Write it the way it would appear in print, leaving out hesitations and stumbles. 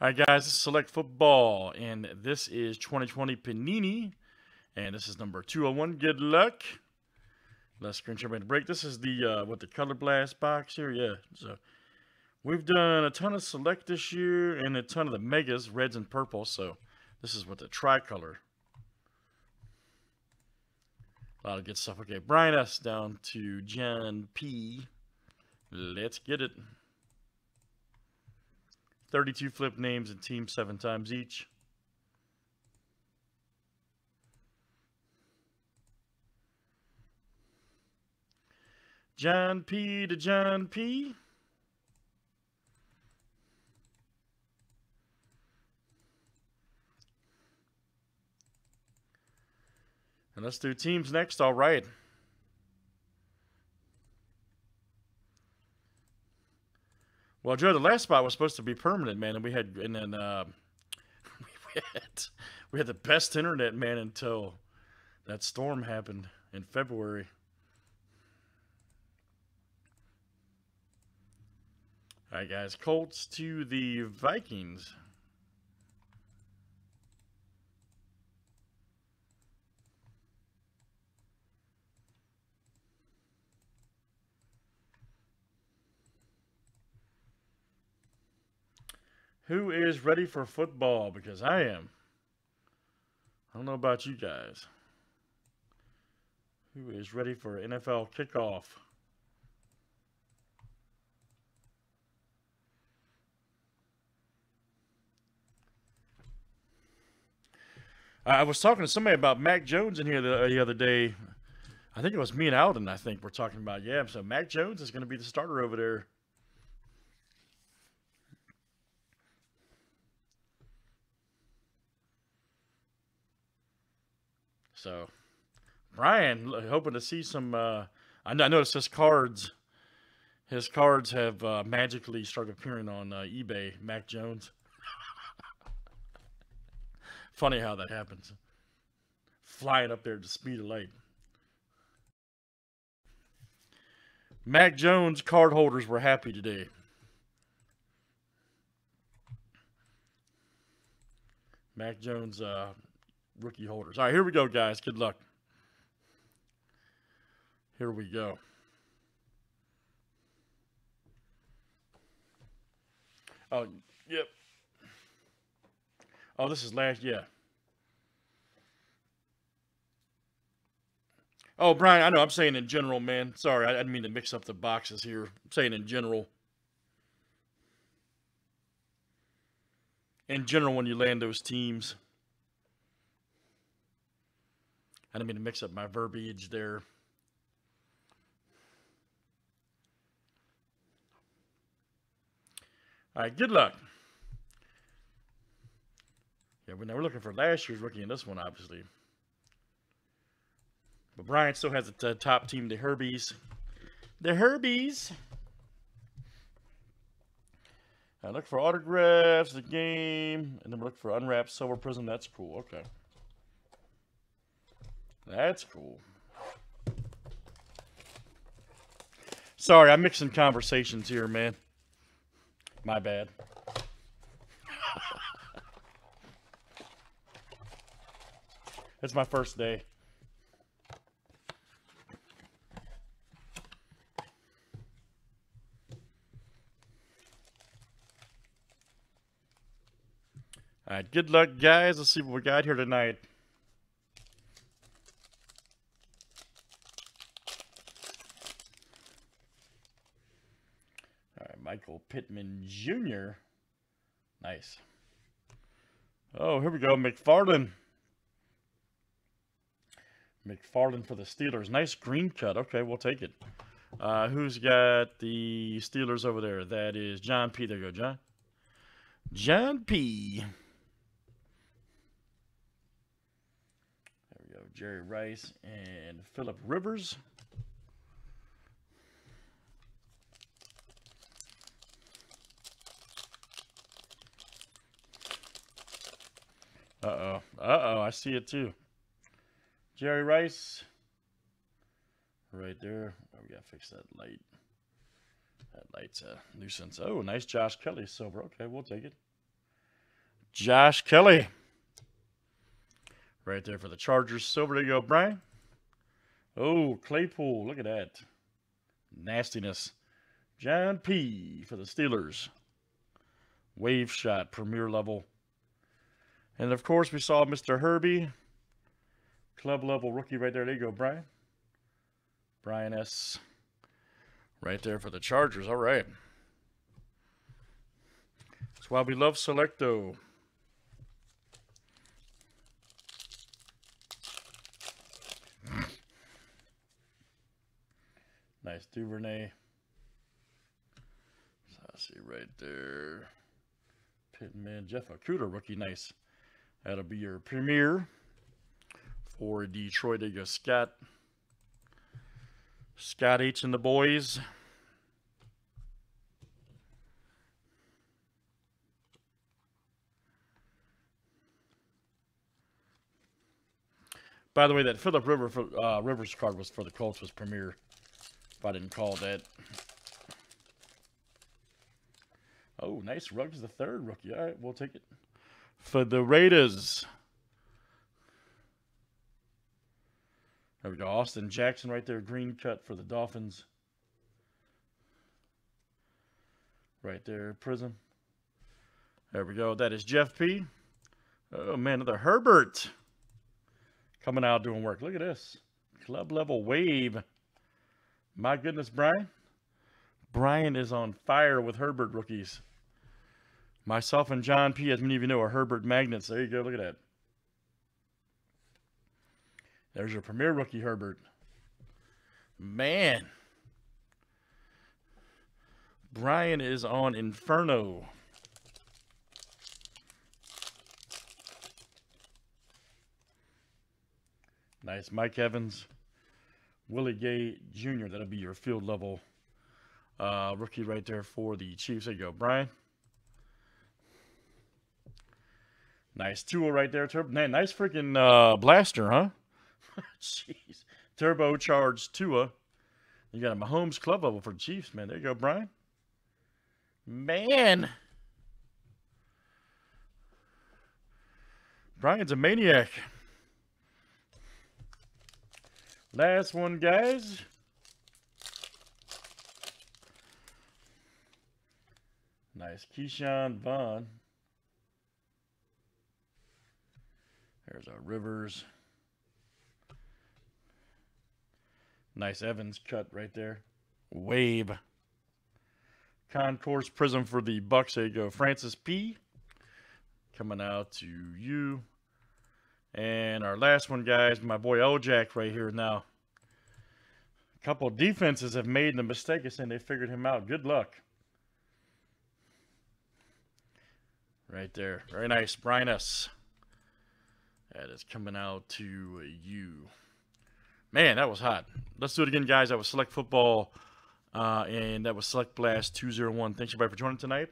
All right, guys, this is Select Football, and this is 2020 Panini, and this is number 201. Good luck. Let's screen share and break. This is the, what, the Color Blast box here? Yeah, so we've done a ton of Select this year and a ton of the Megas, reds and purples, so this is what the tricolor. A lot of good stuff. Okay, Brian S. down to John P. Let's get it. 32 flip names and teams 7 times each. John P to John P. And let's do teams next. All right. Well, Joe, the last spot was supposed to be permanent, man, and we had, and then we had the best internet, man, until that storm happened in February. All right, guys, Colts to the Vikings. Who is ready for football? Because I am. I don't know about you guys. Who is ready for NFL kickoff? I was talking to somebody about Mac Jones in here the other day. I think it was me and Alden, I think, we're talking about. Yeah, so Mac Jones is going to be the starter over there. So, Brian, hoping to see some, I noticed his cards have magically started appearing on eBay, Mac Jones. Funny how that happens. Flying up there at the speed of light. Mac Jones card holders were happy today. Mac Jones, rookie holders. All right, here we go, guys. Good luck. Here we go. Oh, yep. Oh, this is last, yeah. Oh, Brian, I know. I'm saying in general, man. Sorry, I didn't mean to mix up the boxes here. I'm saying in general. In general, when you land those teams. I didn't mean to mix up my verbiage there. All right, good luck. Yeah, we're looking for last year's rookie in this one, obviously. But Brian still has the top team, the Herbies. The Herbies. I look for autographs, the game, and then we look for unwrapped silver prism. That's cool. Okay. That's cool. Sorry, I'm mixing conversations here, man. My bad. It's my first day. All right, good luck, guys. Let's see what we got here tonight. Pittman Jr. Nice. Oh, here we go. McFarlane. McFarlane for the Steelers. Nice green cut. Okay, we'll take it. Who's got the Steelers over there? That is John P. There you go, John. John P. There we go. Jerry Rice and Phillip Rivers. Uh-oh. Uh-oh. I see it, too. Jerry Rice. Right there. Oh, we got to fix that light. That light's a nuisance. Oh, nice Josh Kelly silver. Okay, we'll take it. Josh Kelly. Right there for the Chargers. Silver, there you go, Brian. Oh, Claypool. Look at that. Nastiness. John P. for the Steelers. Wave shot, premier level. And, of course, we saw Mr. Herbie. Club level rookie right there. There you go, Brian. Brian S. Right there for the Chargers. All right. That's why we love Selecto. Nice Duvernay. So I see right there. Pittman, Jeff Okudah rookie. Nice. That'll be your premier for Detroit. There you go, Scott. Scott H. and the boys. By the way, that Phillip Rivers card was for the Colts, was premier. If I didn't call that. Oh, nice Ruggs, the third rookie. All right, we'll take it. For the Raiders. There we go. Austin Jackson right there. Green cut for the Dolphins. Right there. Prism. There we go. That is Jeff P. Oh, man. Another Herbert. Coming out doing work. Look at this. Club level wave. My goodness, Brian. Brian is on fire with Herbert rookies. Myself and John P., as many of you know, are Herbert magnets. There you go. Look at that. There's your premier rookie, Herbert. Man. Brian is on Inferno. Nice. Mike Evans. Willie Gay Jr. That'll be your field level rookie right there for the Chiefs. There you go, Brian. Nice Tua right there. Man, nice freaking blaster, huh? Jeez. Turbocharged Tua. You got a Mahomes club level for the Chiefs, man. There you go, Brian. Man. Brian's a maniac. Last one, guys. Nice Keyshawn Vaughn. There's our Rivers. Nice Evans cut right there. Wave. Concourse Prism for the Bucks. There you go. Francis P. Coming out to you. And our last one, guys, my boy OJack right here now. A couple defenses have made the mistake of saying they figured him out. Good luck. Right there. Very nice. Brian S. That is coming out to you. Man, that was hot. Let's do it again, guys. That was Select Football, and that was Select Blast 201. Thanks, everybody, for joining tonight.